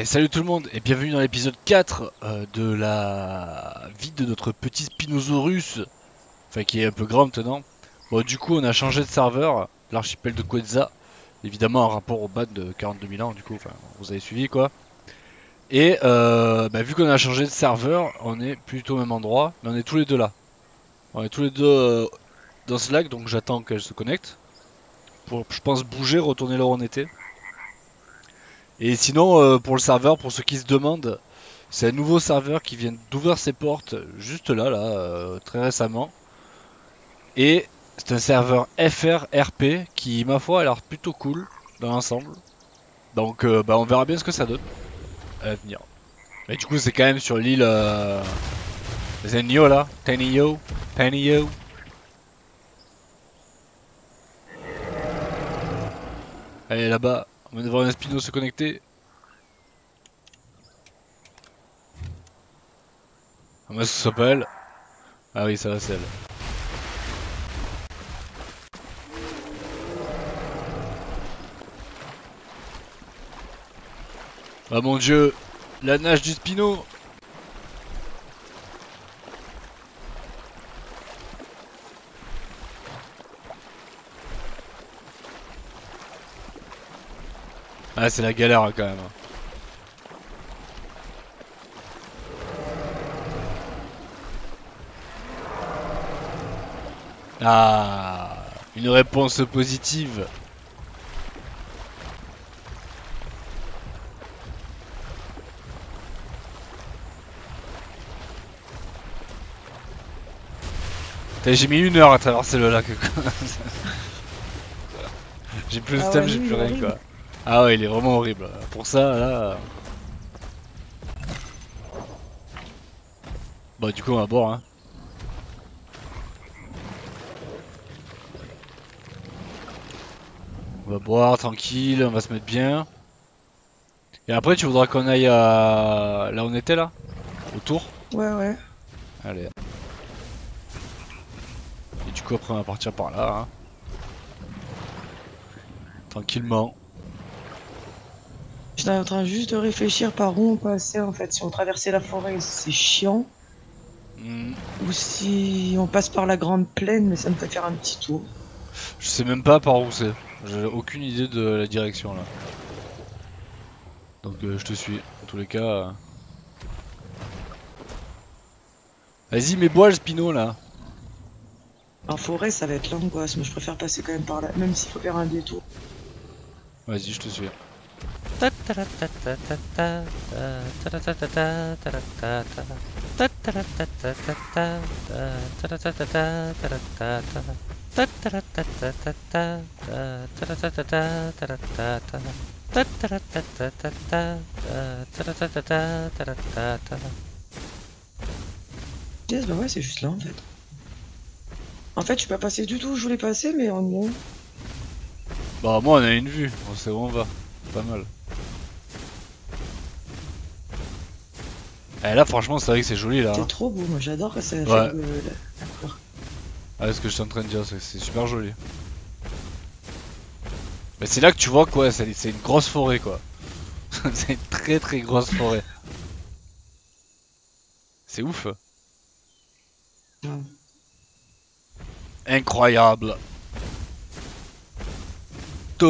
Et salut tout le monde et bienvenue dans l'épisode 4 de la vie de notre petit Spinosaurus. Enfin qui est un peu grand maintenant. Bon du coup on a changé de serveur, l'archipel de Kueza. Évidemment en rapport au ban de 42 000 ans du coup, enfin vous avez suivi quoi. Et bah, vu qu'on a changé de serveur, on est plutôt au même endroit. Mais on est tous les deux là. On est tous les deux dans Slack, donc j'attends qu'elle se connecte. Pour je pense bouger, retourner là où on était. Et sinon pour le serveur, pour ceux qui se demandent, c'est un nouveau serveur qui vient d'ouvrir ses portes juste là, très récemment. Et c'est un serveur FRRP qui ma foi a l'air plutôt cool dans l'ensemble. Donc bah, on verra bien ce que ça donne à l'avenir. Mais du coup c'est quand même sur l'île Xenio là, Xenio. Allez là-bas, on va devoir un Spino se connecter. Ah mais ce soit pas elle. Ah oui ça va c'est elle. Ah mon dieu, la nage du Spino. Ah c'est la galère quand même. Ah, une réponse positive. J'ai mis 1 heure à traverser le lac. J'ai plus le stem, j'ai plus rien quoi. Ah ouais, il est vraiment horrible. Pour ça, là... Bah du coup, on va boire, hein. On va boire, tranquille, on va se mettre bien. Et après, tu voudras qu'on aille à... Là où on était, là? Autour? Ouais, ouais. Allez. Et du coup, après, on va partir par là, hein. Tranquillement. J'étais en train juste de réfléchir par où on passait en fait, si on traversait la forêt c'est chiant, ou si on passe par la grande plaine, mais ça me fait faire un petit tour. Je sais même pas par où c'est, j'ai aucune idée de la direction là. Donc je te suis, en tous les cas. Vas-y mais bois le Spino là. En forêt ça va être l'angoisse, mais je préfère passer quand même par là, même s'il faut faire un détour. Vas-y je te suis. Yes, bah ouais, c'est juste là en fait. En fait, je suis pas passé du tout où je voulais passer, mais en gros. Bah, moi on a une vue, on sait où on va. Pas mal. Et là franchement c'est vrai que c'est joli là. C'est trop beau, moi j'adore quand ça fait la couleur. Ah ce que je suis en train de dire, c'est super joli. Mais c'est là que tu vois quoi, c'est une grosse forêt quoi. C'est une très très grosse forêt. C'est ouf. Incroyable.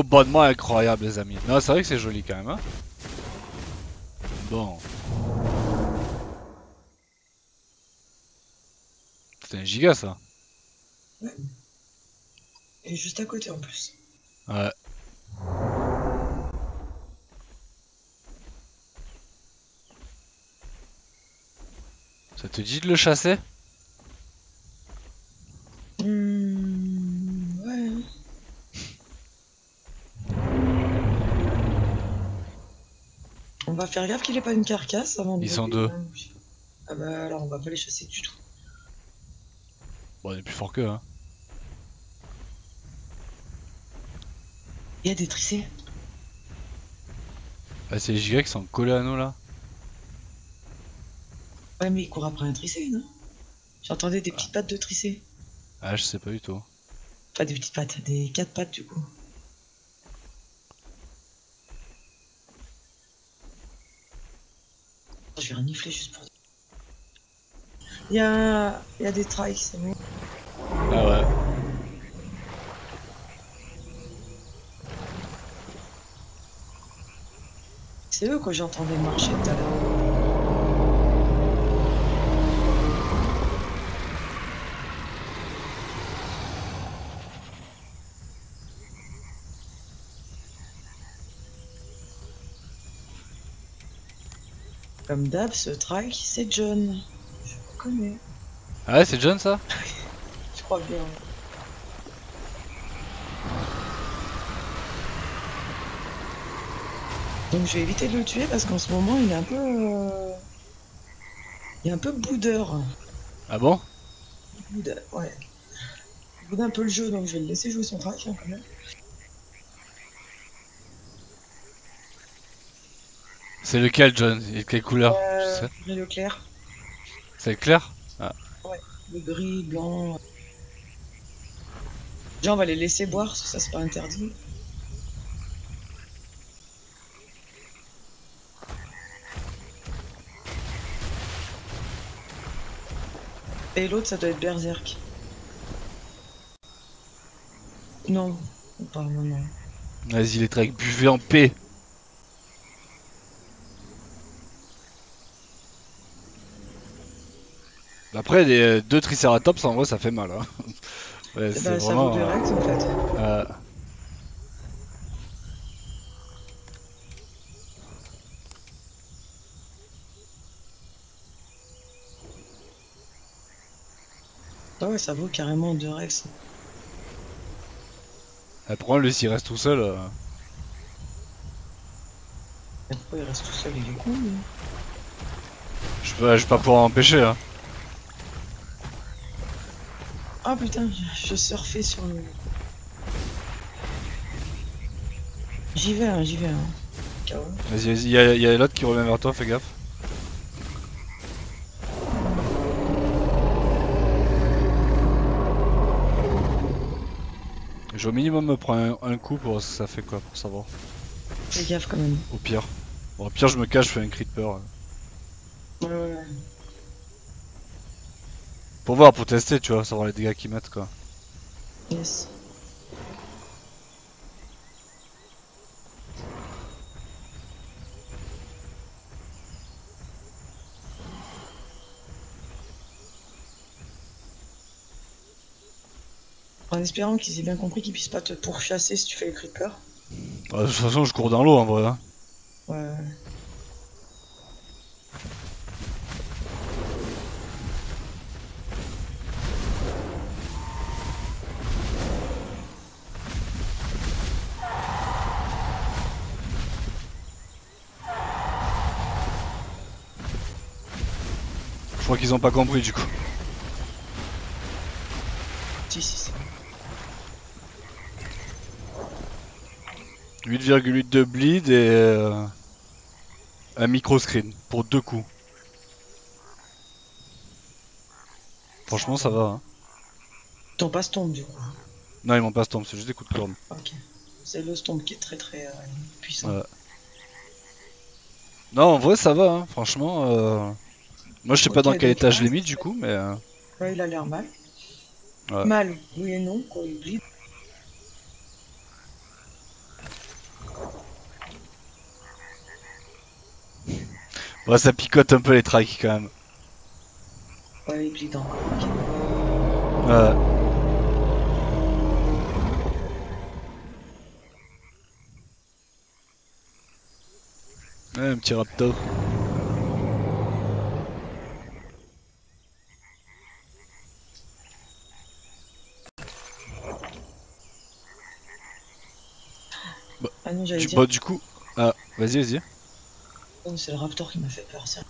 Bonnement incroyable les amis. Non c'est vrai que c'est joli quand même hein. Bon. C'est un giga ça. Ouais. Et juste à côté en plus. Ouais. Ça te dit de le chasser? On va faire gaffe qu'il ait pas une carcasse avant de... Ils sont deux. Ah bah alors on va pas les chasser du tout. Bon on est plus fort qu'eux hein. Il y a des tricés. Bah c'est les gigas qui sont collés à nous là. Ouais mais ils courent après un tricé non? J'entendais des petites pattes de tricé. Ah je sais pas du tout. Pas des petites pattes, des 4 pattes du coup. Je vais renifler juste pour... Il y a des trails, c'est mieux. Ah ouais. C'est eux que j'entendais marcher tout à l'heure. Comme d'hab, ce track, c'est John. Je le connais. Ah ouais, c'est John ça? Je crois bien. Donc je vais éviter de le tuer parce qu'en ce moment il est un peu... Il est un peu boudeur. Ah bon? Il boude, ouais. Il boude un peu le jeu, donc je vais le laisser jouer son track hein, quand même. C'est lequel, John? Et quelle couleur? Gris, le clair. C'est le clair? Ah. Ouais, le gris, blanc. Déjà, on va les laisser boire, parce que ça, c'est pas interdit. Et l'autre, ça doit être Berserk. Non, pas, non, non. Vas-y, les treks, buvez en paix! Après, les deux Triceratops, en vrai, ça fait mal. Hein. Ouais, c'est bah, vraiment... Ça vaut T-Rex, en fait. Ah ouais, ça vaut carrément T-Rex. Après, lui, s'il reste tout seul... Pourquoi il reste tout seul? Il est con, lui. Je vais pas pouvoir l'empêcher, hein. Ah oh putain, je surfais sur le... J'y vais hein. Vas-y, y a l'autre qui revient vers toi, fais gaffe. Je au minimum me prends un coup pour ça fait quoi, pour savoir. Fais gaffe quand même. Au pire. Bon, au pire je me cache, je fais un cri de peur. Ouais. Pour voir, pour tester, tu vois, savoir les dégâts qu'ils mettent quoi. Yes. En espérant qu'ils aient bien compris qu'ils puissent pas te pourchasser si tu fais le creeper. Bah, de toute façon, je cours dans l'eau en vrai. Hein. Ouais. Je crois qu'ils ont pas compris du coup. Si. 8,8 de bleed et un micro screen pour 2 coups. Franchement ça va hein. Ton passe tombe du coup. Non ils m'ont pas tombe, c'est juste des coups de corne. Ok. C'est le stomp qui est très puissant. Voilà. Non en vrai ça va hein, franchement Moi je sais pas dans quel état je l'ai mis du coup mais... Ouais il a l'air mal. Ouais. Mal, oui et non, quand il glisse. Ouais ça picote un peu les tracks quand même. Ouais il glisse encore. Ouais. Ouais un petit raptor. Ah non, j'allais dire. Bah, du coup. Ah, vas-y. C'est le raptor qui m'a fait peur, ça.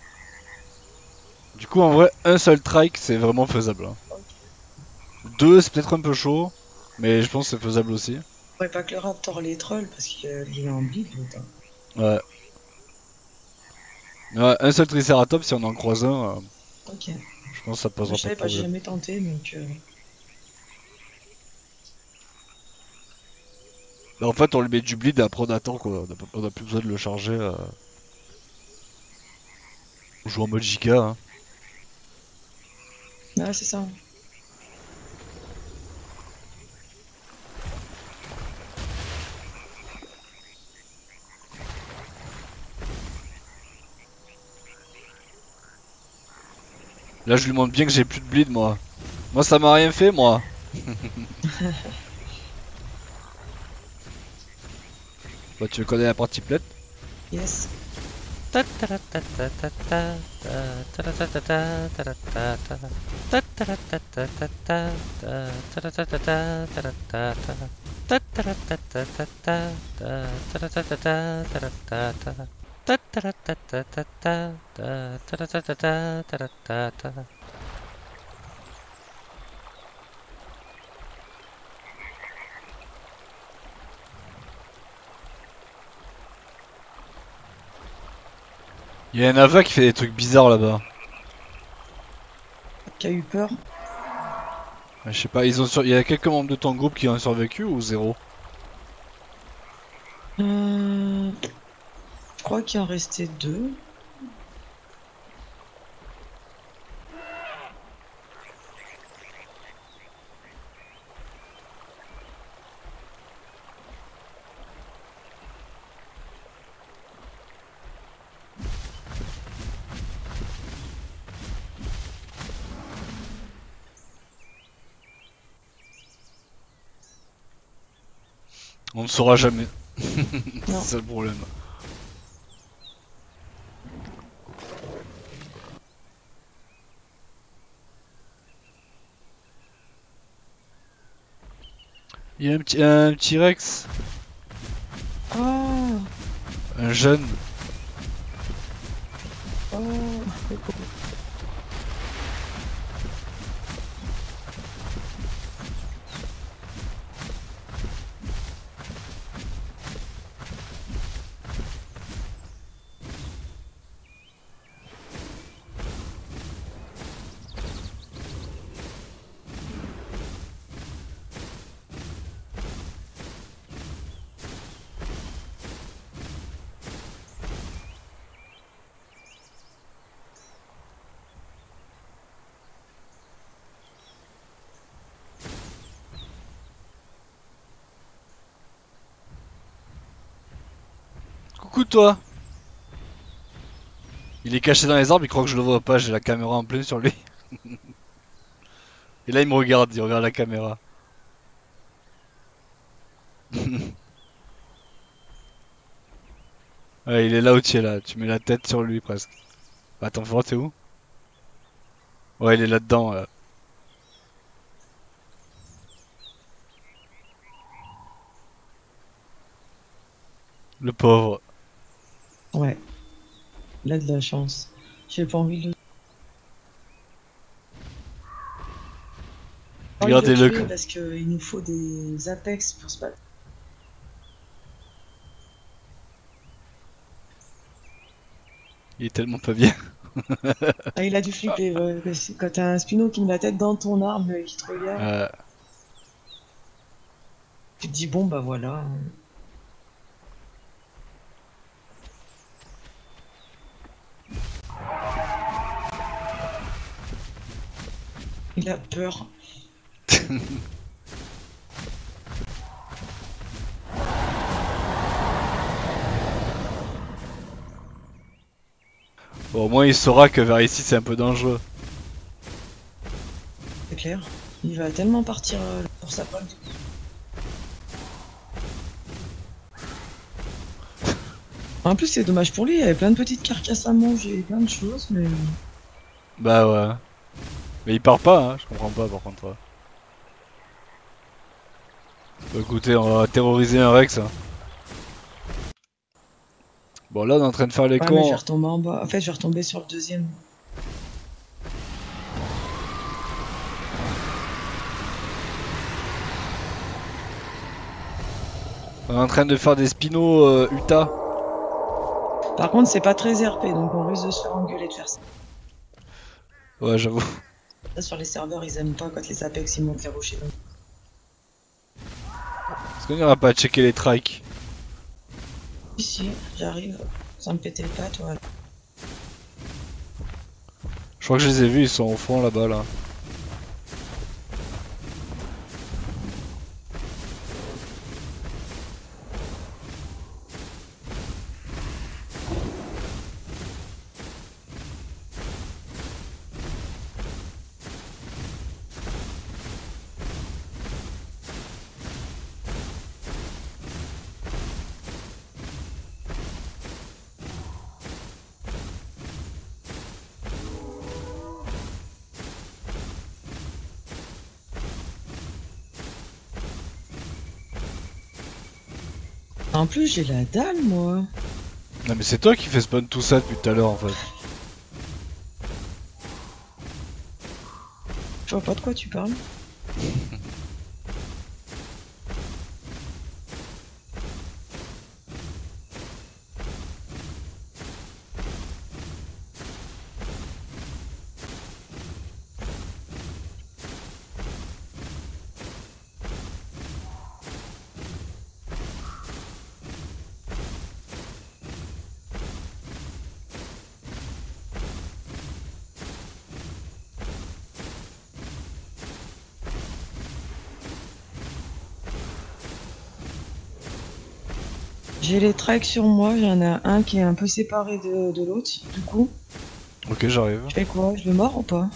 Du coup, en vrai, un seul trike, c'est vraiment faisable. Hein. Okay. 2, c'est peut-être un peu chaud, mais je pense que c'est faisable aussi. Ouais, pas que le raptor les troll, parce qu'il est en bide, putain. Ouais. Un seul triceratops, si on en croise un. Ok. Je pense que ça posera pas de problème. Je sais pas, j'ai jamais tenté, donc. En fait, on lui met du bleed et après on attend quoi, on a plus besoin de le charger. joue en mode giga. Hein. Ouais, c'est ça. Là, je lui montre bien que j'ai plus de bleed, moi. Moi, ça m'a rien fait, moi. Bah, tu veux connaître la partie plate? Yes. Il y a un ava qui fait des trucs bizarres là-bas. Qui a eu peur? Je sais pas, ils ont il y a quelques membres de ton groupe qui ont survécu ou zéro? Je crois qu'il en restait deux. On ne saura jamais. C'est ça le problème. Il y a un petit Rex. Oh. Un jeune. Oh. Toi, il est caché dans les arbres, il croit que je le vois pas, j'ai la caméra en plein sur lui. Et là il me regarde, il regarde la caméra. Ouais, il est là où tu es là, tu mets la tête sur lui presque. Attends, faut voir, t'es où? Ouais, il est là-dedans. Le pauvre. Ouais, il a de la chance. J'ai pas envie de... Regardez-le. Parce qu'il nous faut des apex pour se battre. Il est tellement pas bien. Ah, il a dû flipper. Quand t'as un Spino qui met la tête dans ton arme et qui te regarde. Tu te dis bon bah voilà. Il a peur. Bon, au moins il saura que vers ici c'est un peu dangereux. C'est clair. Il va tellement partir pour sa pomme. En plus c'est dommage pour lui, il y avait plein de petites carcasses à manger, plein de choses, mais... Bah ouais. Mais il part pas, hein, je comprends pas par contre. Écoutez, on va terroriser un Rex. Hein. Bon, là on est en train de faire les cons. Mais je vais retomber en bas. En fait, je vais retomber sur le deuxième. On est en train de faire des Spinos Utah. Par contre, c'est pas très RP donc on risque de se faire engueuler de faire ça. Ouais, j'avoue. Là, sur les serveurs, ils aiment pas quand les Apex ils montent les rochers. Est-ce qu'on n'ira pas à checker les trikes? Si, j'arrive, sans me péter le pattes, voilà. Je crois que je les ai vus, ils sont au fond là-bas là. En plus, j'ai la dalle, moi. Non, mais c'est toi qui fais spawn tout ça depuis tout à l'heure, en fait. Je vois pas de quoi tu parles. J'ai les TREX sur moi, il y en a un qui est un peu séparé de l'autre, du coup. Ok, j'arrive. Je fais quoi? Je le mords ou pas?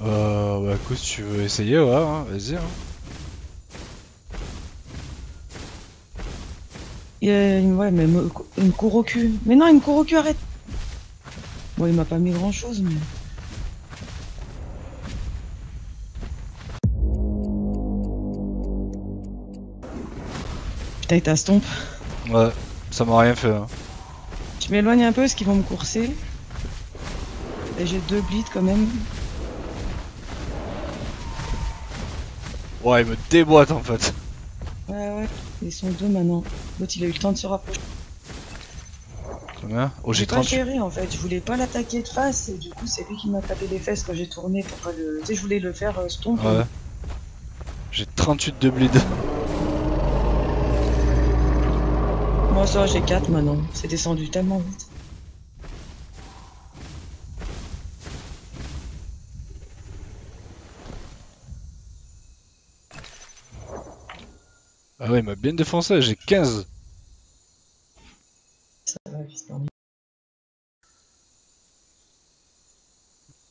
Bah écoute, tu veux essayer, ouais, hein, vas-y. Hein. Ouais, mais il me court au cul. Mais non, il me court au cul, arrête! Bon, il m'a pas mis grand chose, mais... Putain, il t'astompe. Ouais, ça m'a rien fait. Hein. Je m'éloigne un peu parce qu'ils vont me courser. Et j'ai 2 blitz quand même. Ouais, ils me déboîtent en fait. Ouais, ils sont 2 maintenant. L'autre il a eu le temps de se rapprocher. Combien? Oh, j'ai 30. J'ai pas géré en fait, je voulais pas l'attaquer de face et du coup c'est lui qui m'a tapé les fesses quand j'ai tourné pour pas le... Tu sais, je voulais le faire stomp. Ouais. Hein. J'ai 38 de bleed. Moi ça j'ai 4 maintenant, c'est descendu tellement vite. Ah ouais, il m'a bien défoncé, j'ai 15. Ça va vite, non.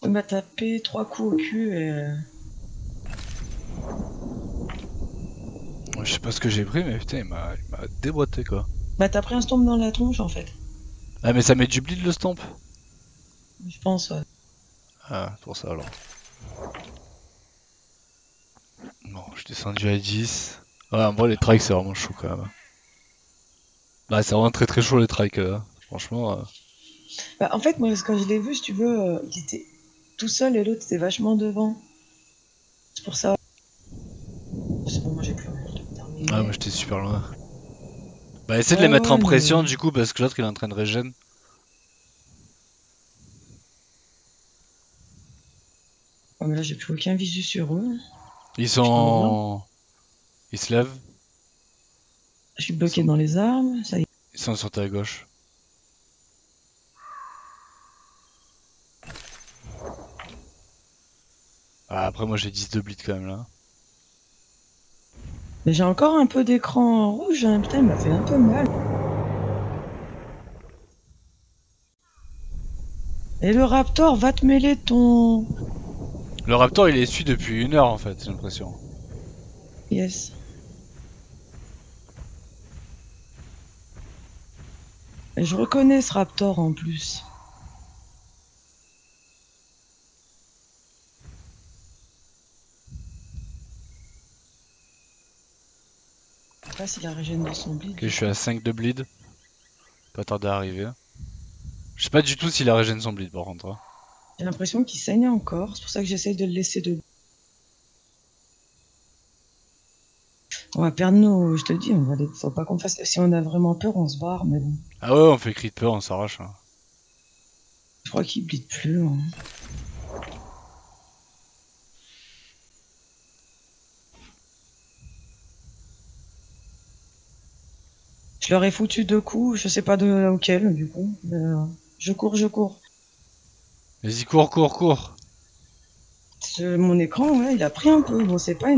Il m'a tapé 3 coups au cul et... Je sais pas ce que j'ai pris mais putain il m'a déboîté quoi. Bah t'as pris un stomp dans la tronche en fait. Ah mais ça met du bleed le stomp. Je pense ouais. Ah pour ça alors. Bon je suis descendu à 10. Ouais en vrai les trikes c'est vraiment chaud quand même. Bah c'est vraiment très chaud les trikes franchement. Bah en fait moi quand je l'ai vu si tu veux il était tout seul et l'autre était vachement devant. C'est pour ça. C'est bon moi j'ai plus terminé. Ah moi j'étais super loin. Bah essaie de les mettre en pression du coup parce que l'autre il est en train de régène. Oh mais là j'ai plus aucun visu sur eux. Ils sont... Ils se lèvent. Je suis bloqué dans les armes, ça y est. Ils sont sur ta gauche. Ah, après moi j'ai 10 de bleed quand même là. Mais j'ai encore un peu d'écran rouge, hein. Putain, il m'a fait un peu mal. Et le raptor va te mêler ton... Le raptor, il est su depuis 1 heure, en fait, j'ai l'impression. Yes. Et je reconnais ce raptor, en plus. Je sais pas s'il a régène de son bleed. Ok, je suis à 5 de bleed. Pas tarder à arriver. Je sais pas du tout s'il a régène son bleed par contre. J'ai l'impression qu'il saigne encore, c'est pour ça que j'essaye de le laisser debout. On va perdre nos... Je te dis, on va les... faut pas qu'on fasse... Si on a vraiment peur, on se barre, mais bon. Ah ouais, on fait cri de peur, on s'arrache. Hein. Je crois qu'il bleed plus. Hein. Je leur ai foutu 2 coups, je sais pas de auquel du coup. Je cours. Vas-y, cours, cours, cours. Mon écran, ouais, il a pris un peu. Bon, c'est pas une...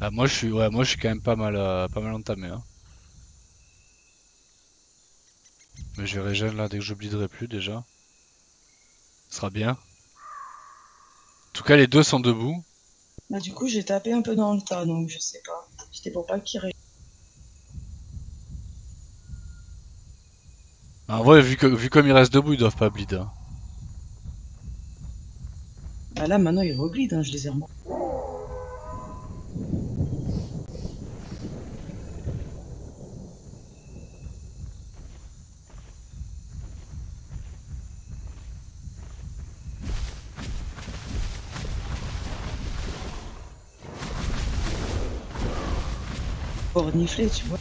Ah, moi, je suis, ouais, moi, je suis quand même pas mal entamé. Hein. Mais je vais régénérer là dès que j'oublierai plus déjà. Ce sera bien. En tout cas, les deux sont debout. Bah, du coup, j'ai tapé un peu dans le tas, donc je sais pas. C'était pour pas qu'il ré... En vrai, vu comme ils restent debout, ils doivent pas bleed. Hein. Bah là, maintenant, ils re-bleed, hein, je les ai remontés. Renifler, tu vois.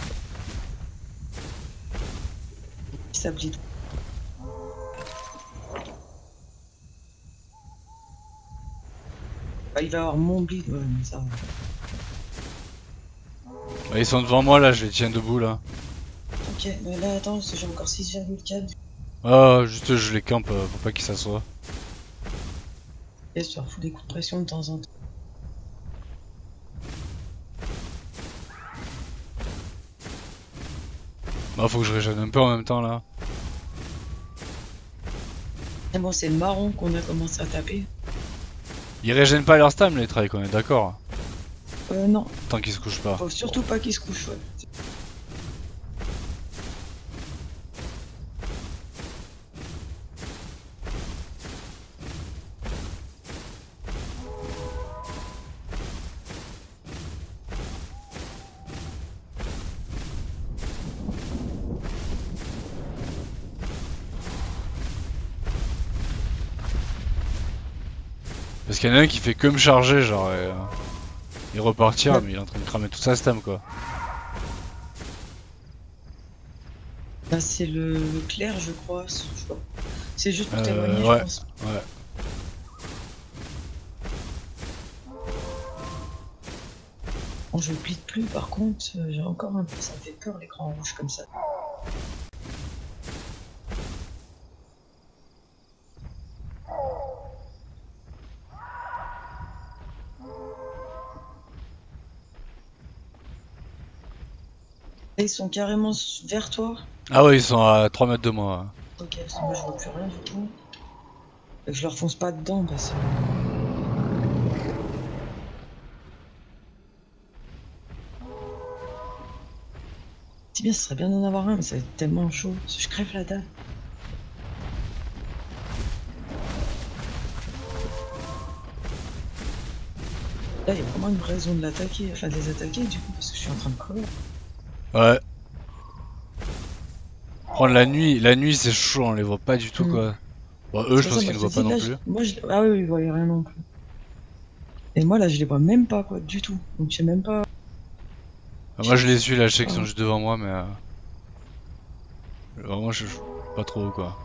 Ça bleed. Bah, il va avoir mon bleed, ouais, mais ça va. Bah, ils sont devant moi là, je les tiens debout là. Ok, mais là attends, parce que j'ai encore 6,4. Ah, juste je les campe pour pas qu'ils s'assoient. Et je leur fous des coups de pression de temps en temps. Bah faut que je régène un peu en même temps là. Et bon, c'est le marron qu'on a commencé à taper. Ils régènent pas leur stam les trikes, on est d'accord? Non. Tant qu'ils se couchent pas. Faut surtout pas qu'ils se couchent, ouais. Parce qu'il y en a un qui fait que me charger, genre, et repartir, ouais. Mais il est en train de cramer toute sa stam, quoi. Là, c'est le clair, je crois. C'est juste pour témoigner, ouais, je pense. Ouais. Bon, je bleed plus, par contre, j'ai encore un peu... Ça me fait peur, l'écran rouge, comme ça. Ils sont carrément vers toi. Ah ouais, ils sont à 3 mètres de moi. Ok, parce que moi je vois plus rien du tout. Je leur fonce pas dedans parce que... Si bien, ce serait bien d'en avoir un, mais ça va être tellement chaud. Parce que je crève la dalle. Là, il y a vraiment une raison de l'attaquer, enfin de les attaquer du coup, parce que je suis en train de crever. Ouais. Prendre la nuit c'est chaud, on les voit pas du tout quoi. Bon, eux je pense qu'ils ne voient pas non plus. Moi, je... Ah oui, ils voyaient rien non plus. Et moi là je les vois même pas quoi, du tout. Donc je sais même pas. Ah, moi je les suis là, je sais qu'ils sont juste devant moi mais... Vraiment je joue pas trop quoi.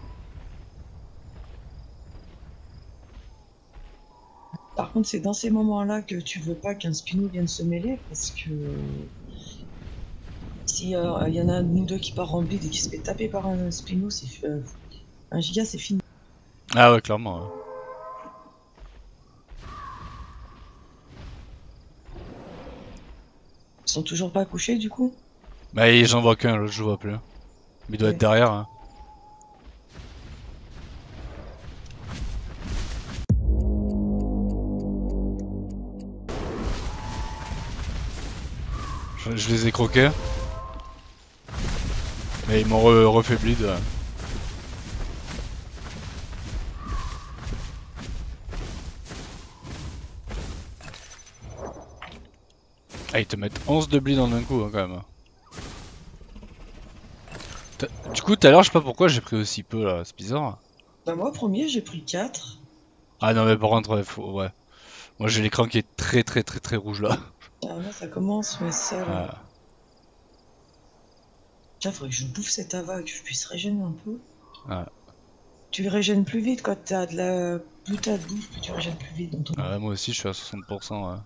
Par contre c'est dans ces moments là que tu veux pas qu'un spino vienne se mêler parce que... Si y en a un de nous deux qui part en bleed et qui se fait taper par un Spino, c'est un giga, c'est fini. Ah ouais, clairement. Ouais. Ils sont toujours pas couchés du coup? Bah j'en vois qu'un, l'autre je vois plus. Mais il doit être derrière. Hein. Je les ai croqués. Et ils m'ont refait bleed. Ouais. Ah, ils te mettent 11 de bleed en un coup hein, quand même. Du coup, tout à l'heure, je sais pas pourquoi j'ai pris aussi peu là, c'est bizarre. Bah, moi, premier, j'ai pris 4. Ah non, mais par contre, ouais. Faut... ouais. Moi, j'ai l'écran qui est très rouge là. Ah, là, ça commence, mais ça. Ah. Tiens, faudrait que je bouffe cet ava, que je puisse régénérer un peu. Ouais. Tu régènes plus vite quand t'as de la... Plus t'as de bouffe, plus tu régènes plus vite dans ton... Ah ouais, moi aussi je suis à 60%. Ouais.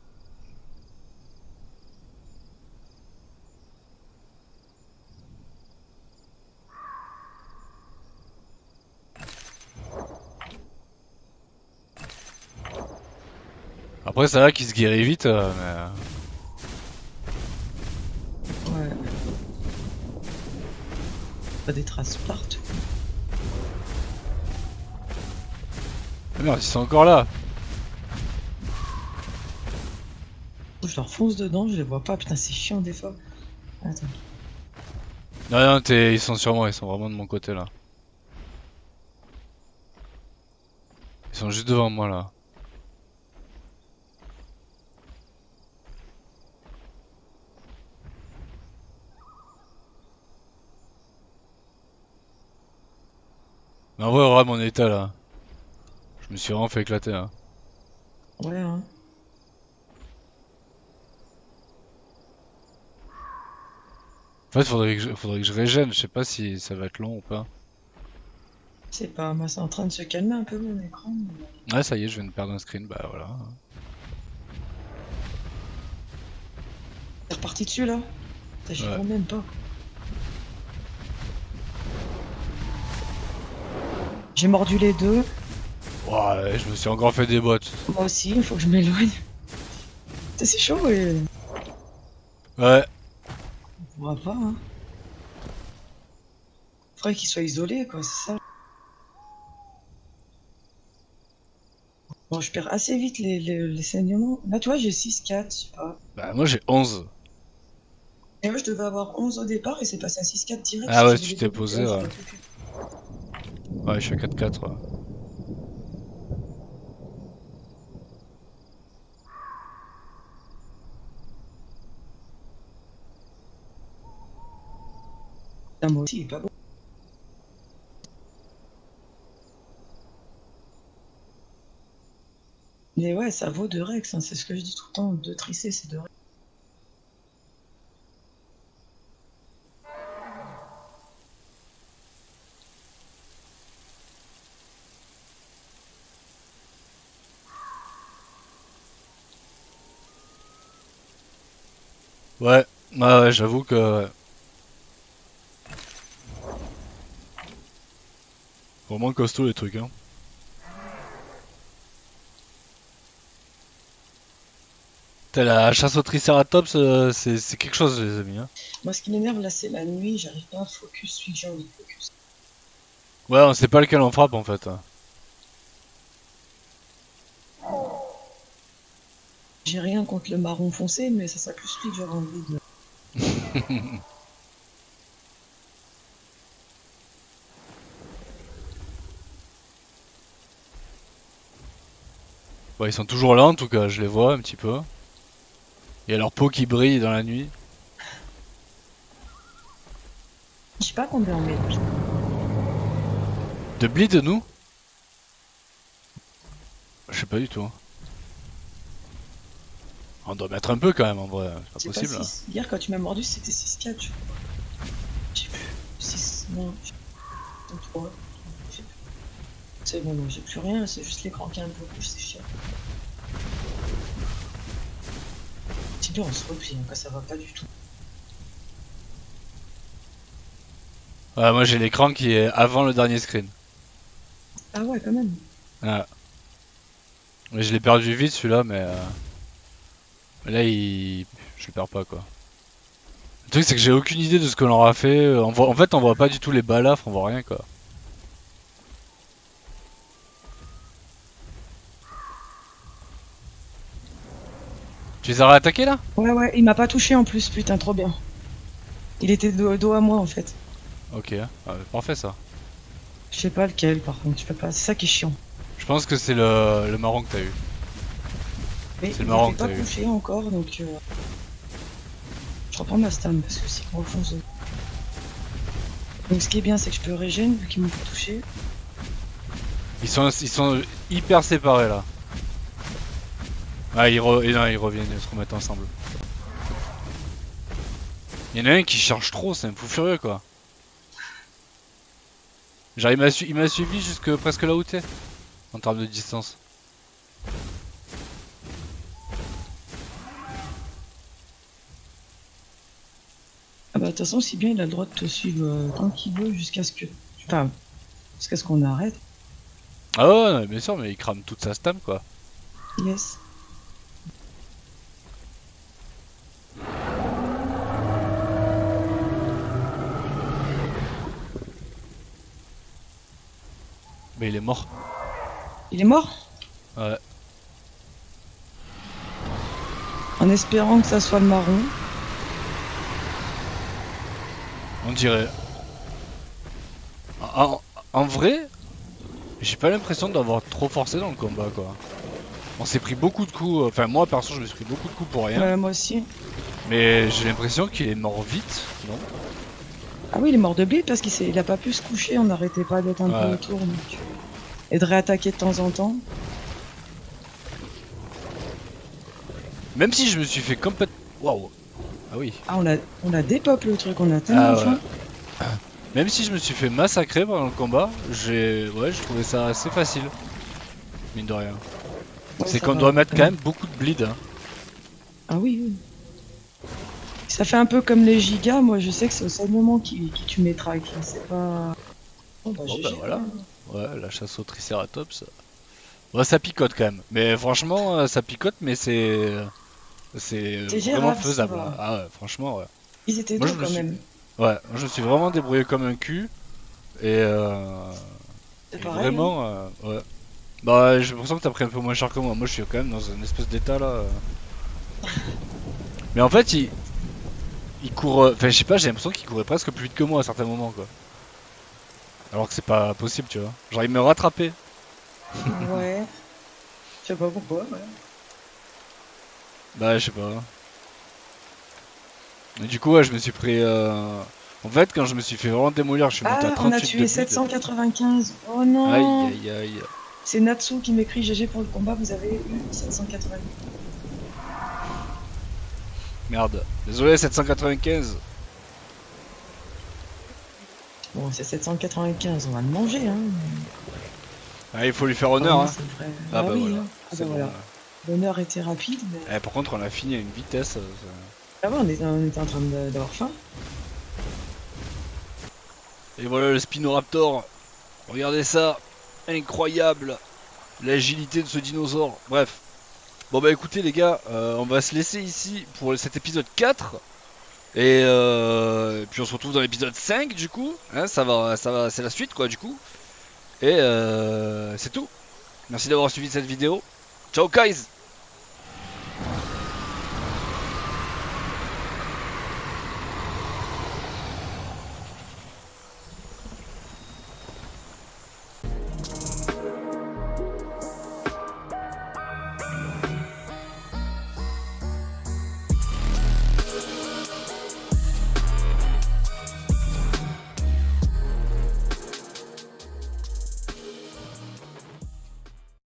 Après, ça va qu'il se guérit vite, mais... Ouais. Pas des traces partout. Ah merde, ils sont encore là. Je leur fonce dedans, je les vois pas, putain c'est chiant des fois. Attends. Non, non, ils sont sur moi, ils sont vraiment de mon côté là. Ils sont juste devant moi là. Mais en vrai, regarde mon état là. Je me suis vraiment fait éclater là. Ouais, hein. En fait, faudrait que je régène, je sais pas si ça va être long ou pas. Je sais pas, moi c'est en train de se calmer un peu mon écran. Mais... Ouais, ça y est, je viens de perdre un screen, bah voilà. T'es reparti dessus là? T'as ouais. Chiant même pas. J'ai mordu les deux. Ouais, je me suis encore fait des bottes. Moi aussi, il faut que je m'éloigne. C'est chaud et... Ouais. On pourra pas, hein. Faudrait qu'il soit isolé, quoi, c'est ça. Bon, je perds assez vite les saignements. Là, tu vois, j'ai 6-4, je sais pas. Bah, moi, j'ai 11. Et moi, je devais avoir 11 au départ et c'est passé à 6-4 direct. Ah ouais, tu t'es posé, ouais. Ouais, je suis à 4-4, ouais. Moi aussi, pas bon. Mais ouais, ça vaut de Rex, hein, c'est ce que je dis tout le temps, de trisser, c'est de Rex. Ouais, bah ouais, j'avoue que... Vraiment costaud les trucs, hein. T'as la chasse au tricératops, c'est quelque chose, les amis, hein. Moi, ce qui m'énerve là, c'est la nuit, j'arrive pas à focus celui que j'ai envie de focus. Ouais, on sait pas lequel on frappe en fait. J'ai rien contre le marron foncé, mais ça s'accuse celui que j'aurais envie de. Bah, ils sont toujours là en tout cas, je les vois un petit peu. Il y a leur peau qui brille dans la nuit. Je sais pas combien on met de bleed. De bleed nous? Je sais pas du tout. On doit mettre un peu quand même en vrai, c'est pas possible. Pas 6... là. Hier quand tu m'as mordu c'était 6-4 je crois. J'ai plus 6, non, j'ai plus 3. C'est bon, j'ai plus rien, c'est juste l'écran qui est un peu rouge, c'est chiant. Petit peu on se replie, quoi, ça va pas du tout. Ouais, moi j'ai l'écran qui est avant le dernier screen. Ah ouais, quand même. Ouais. Mais je l'ai perdu vite celui-là, mais... Là, il... je le perds pas, quoi. Le truc, c'est que j'ai aucune idée de ce que l'on aura fait. On voit... En fait, on voit pas du tout les balafres, on voit rien, quoi. Tu les as réattaqués là? Ouais, ouais, il m'a pas touché en plus, putain, trop bien. Il était dos à moi en fait. Ok, ah, parfait ça. Je sais pas lequel par contre, je peux pas, c'est ça qui est chiant. Je pense que c'est le marron que t'as eu. C'est le marron que t'as eu. Il m'a pas touché encore donc. Je reprends ma stam parce que c'est gros fonce. Donc ce qui est bien, c'est que je peux régénérer vu qu'ils m'ont pas touché. Ils sont hyper séparés là. Ah, ils reviennent, ils se remettent ensemble. Il y en a un qui charge trop, c'est un fou furieux quoi. Genre il m'a suivi jusque presque là où t'es, en termes de distance. Ah bah de toute façon si bien il a le droit de te suivre tant qu'il veut jusqu'à ce que... Enfin, jusqu'à ce qu'on arrête. Ah ouais, bien sûr, mais il crame toute sa stam quoi. Yes. Mais il est mort. Il est mort? Ouais. En espérant que ça soit le marron. On dirait. En vrai, j'ai pas l'impression d'avoir trop forcé dans le combat quoi. On s'est pris beaucoup de coups, enfin moi perso je me suis pris beaucoup de coups pour rien. Moi aussi. Mais j'ai l'impression qu'il est mort vite, non? Ah oui, il est mort de bled parce qu'il a pas pu se coucher, on n'arrêtait pas d'être un peu autour donc... et de réattaquer de temps en temps. Même si je me suis fait complètement... Waouh. Ah oui. Ah on a dépeuplé le truc, on a tellement faim. Ouais. Même si je me suis fait massacrer pendant le combat, je trouvais ça assez facile. Mine de rien. Ouais, c'est qu'on doit mettre quand même beaucoup de bleed. Hein. Ah oui, oui. Ça fait un peu comme les gigas, moi je sais que c'est au seul moment qui tu m'étraques. C'est pas... Oh bah, bon, bah voilà. Ouais, la chasse au triceratops. Ouais, ça picote quand même. Mais franchement, ça picote, mais c'est... C'est vraiment grave, faisable. Ah ouais, franchement, ouais. Ils étaient deux quand même. Ouais, je me suis vraiment débrouillé comme un cul. Et c'est pareil, vraiment, hein. Ouais. Bah, j'ai l'impression que t'as pris un peu moins cher que moi. Moi, je suis quand même dans une espèce d'état là. Mais en fait, il court. Enfin, je sais pas, j'ai l'impression qu'il courait presque plus vite que moi à certains moments quoi. Alors que c'est pas possible, tu vois. Genre, il me rattrapait. Ouais. Je sais pas pourquoi, ouais. Bah je sais pas. Et du coup ouais, je me suis pris En fait quand je me suis fait vraiment démolir, je suis monté à 38 on a tué 795. Oh non. Aïe aïe aïe. C'est Natsu qui m'écrit GG pour le combat, vous avez eu 795. Merde, désolé 795. Bon c'est 795, on va le manger hein. Ah il faut lui faire honneur hein. Ah bah voilà. Ah bah voilà. L'honneur était rapide, mais... par contre, on a fini à une vitesse... Ah bon, on était en train d'avoir faim. Et voilà le Spinoraptor. Regardez ça. Incroyable. L'agilité de ce dinosaure. Bref. Bon bah écoutez les gars, on va se laisser ici pour cet épisode 4. Et puis on se retrouve dans l'épisode 5 du coup. Hein, ça va, c'est la suite quoi du coup. Et c'est tout. Merci d'avoir suivi cette vidéo. Ciao guys!